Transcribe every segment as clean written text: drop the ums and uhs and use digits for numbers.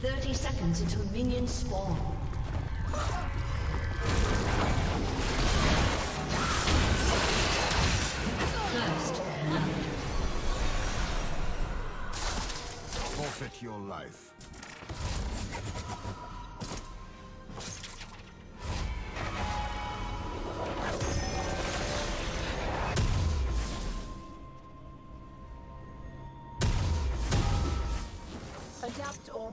30 seconds until minions spawn. First blood. Forfeit your life. Adapt or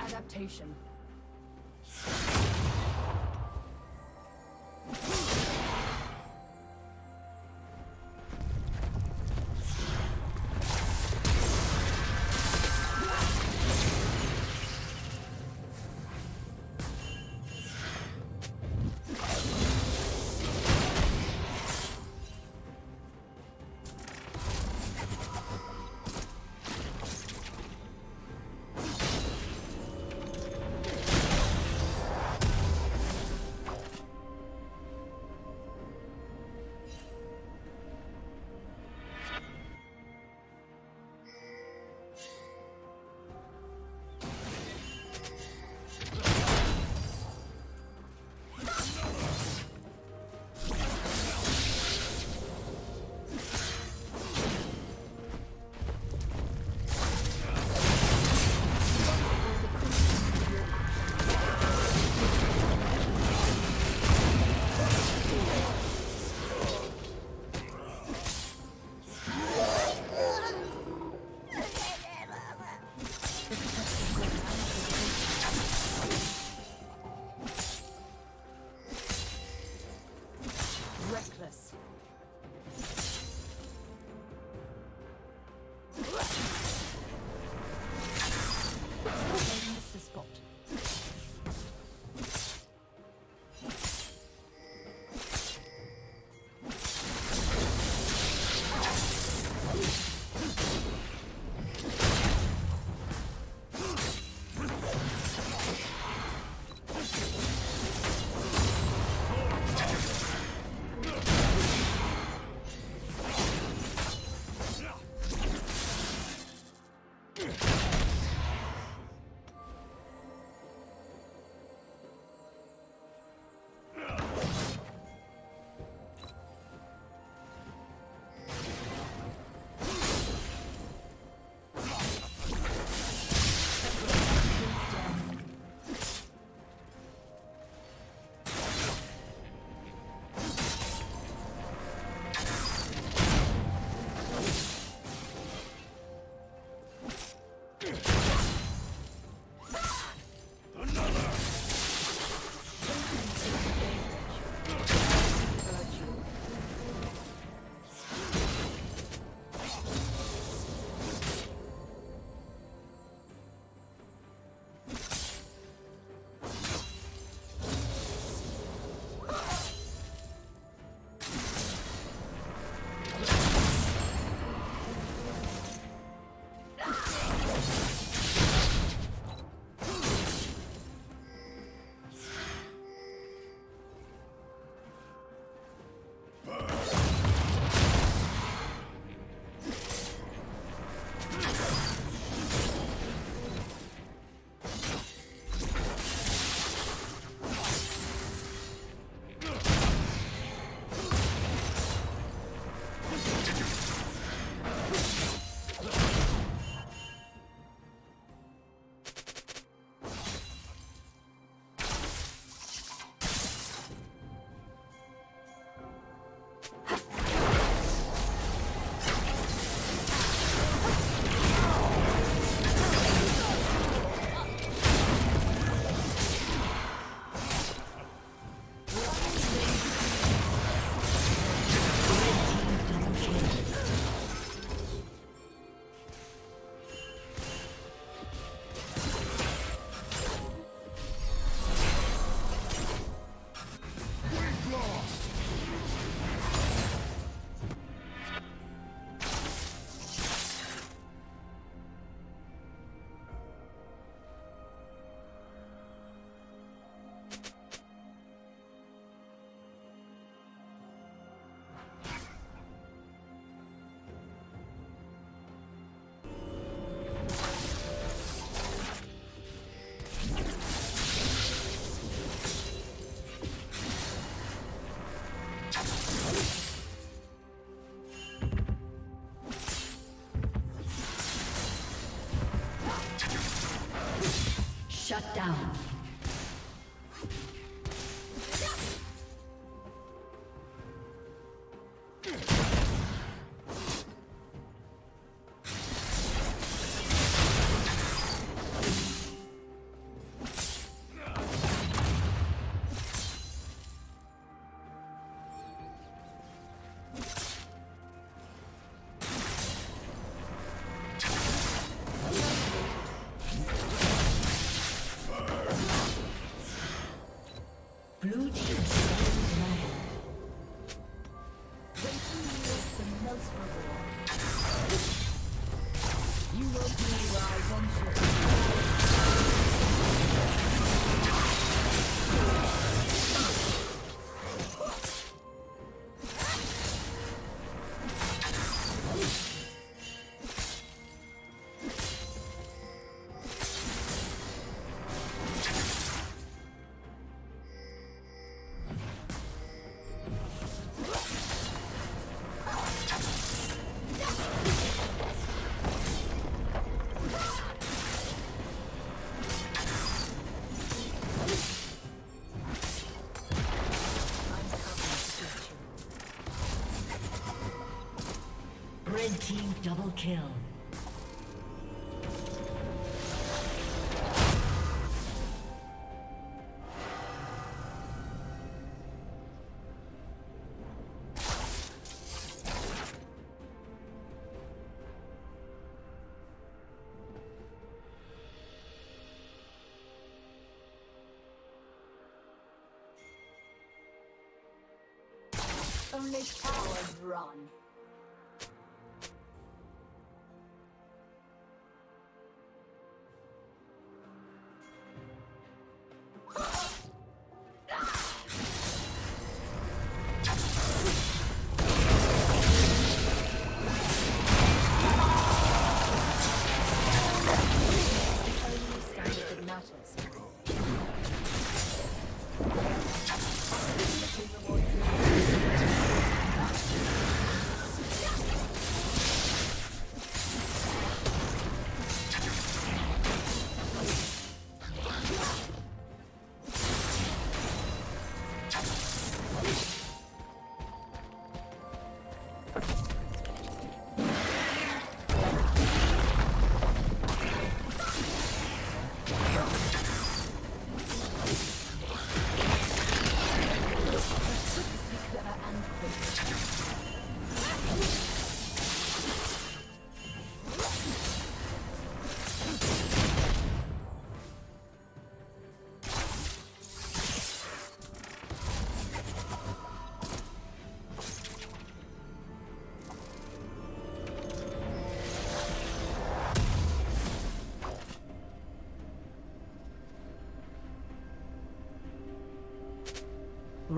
Adaptation. Shut down. Team double kill. Only powers run.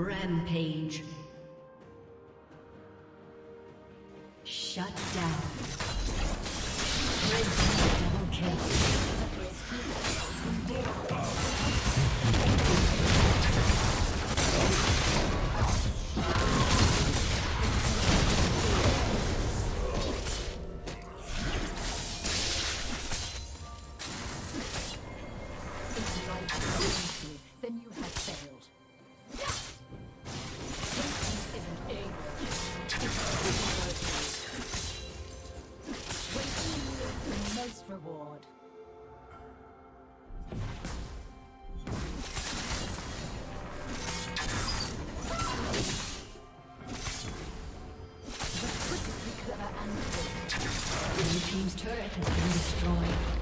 Rampage. Shut down. Red double kill. Then you have failed. Reward. The team's turret has been destroyed.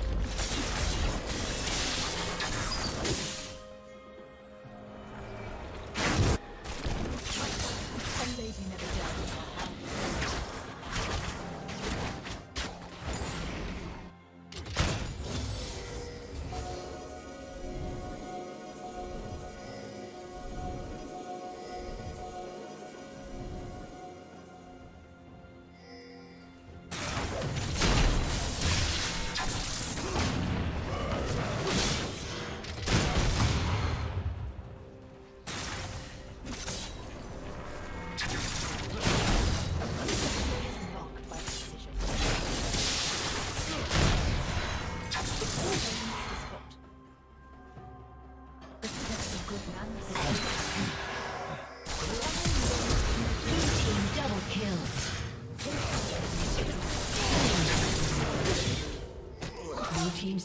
Team's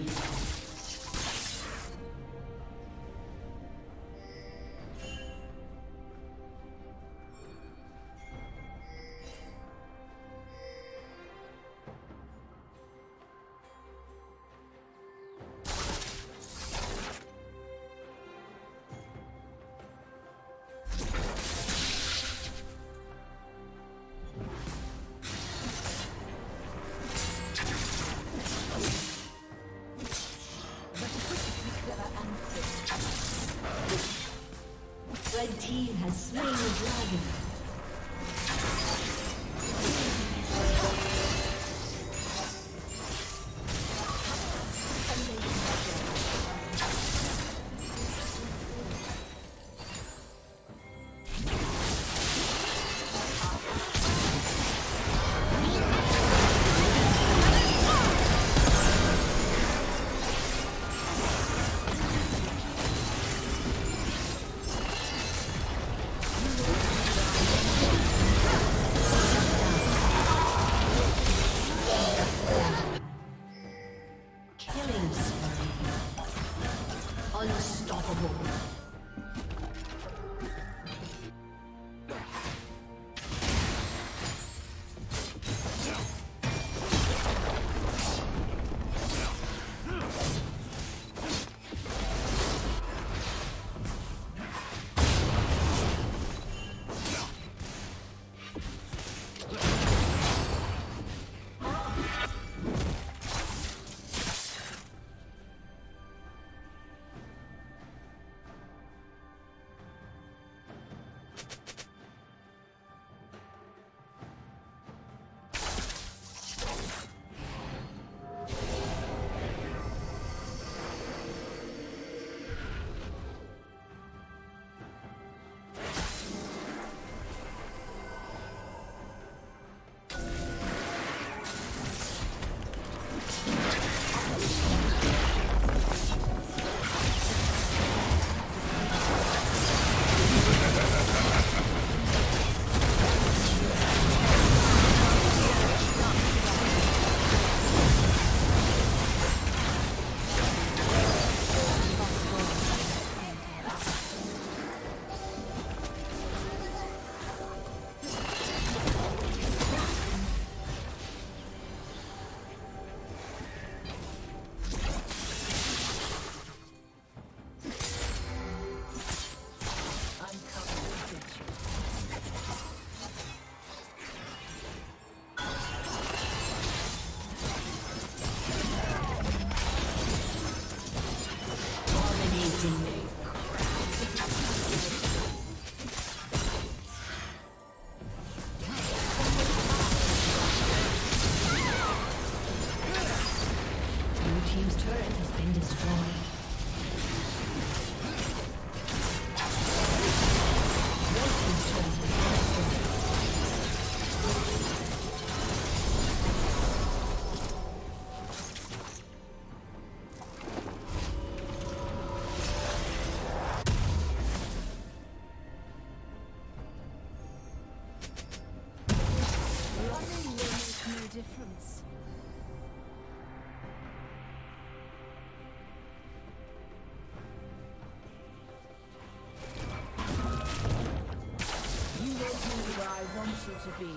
To be.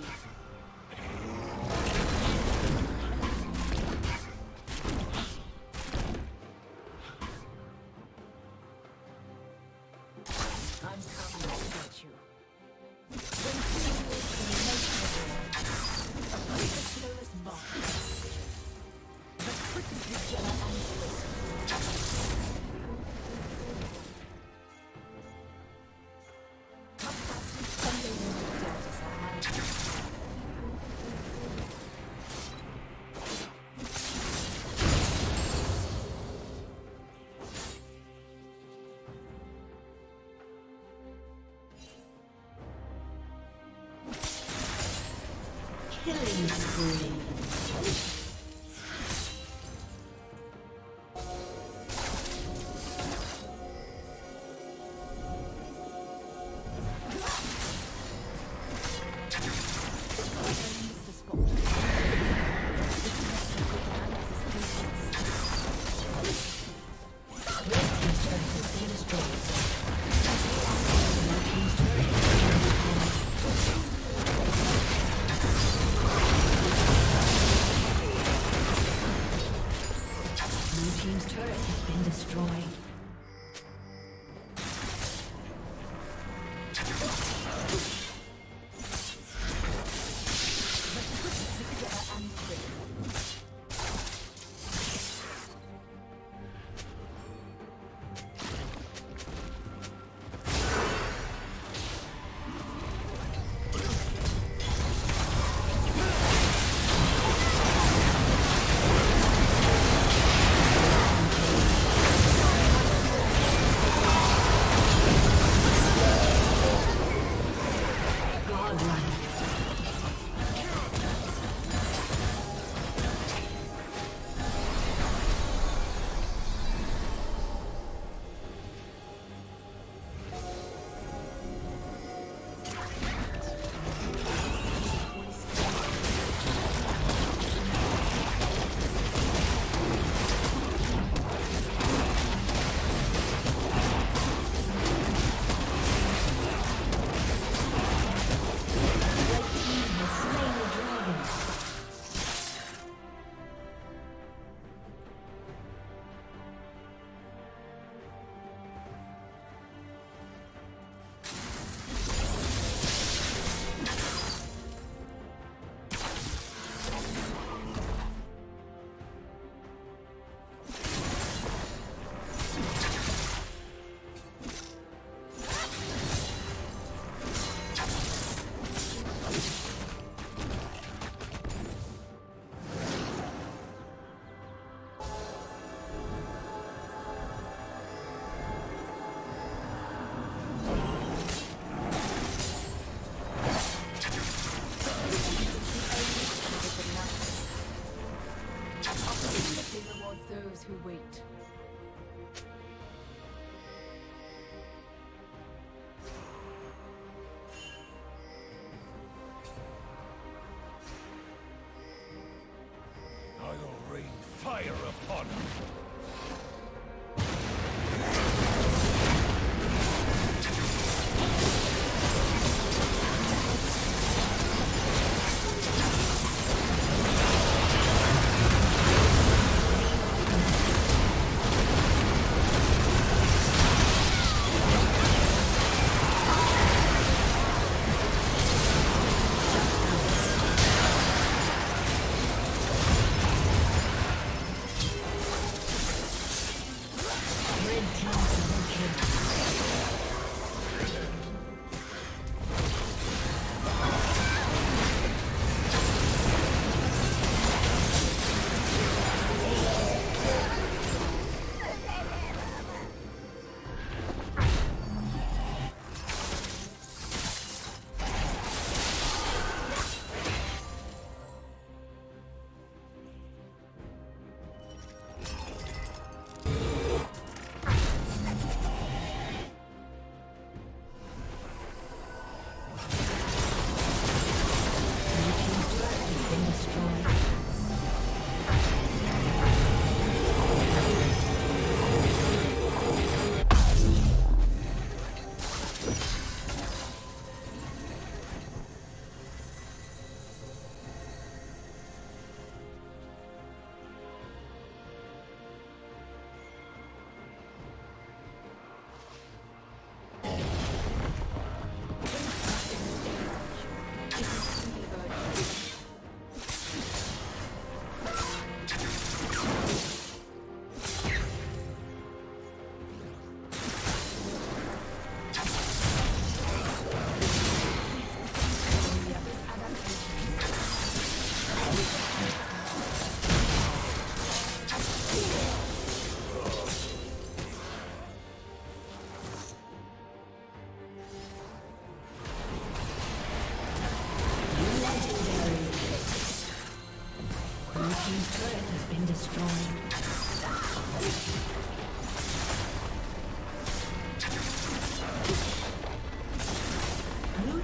Killing spree. Fire upon him! team's turret has been destroyed. Blue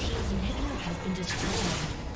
team's inhibitor has been destroyed.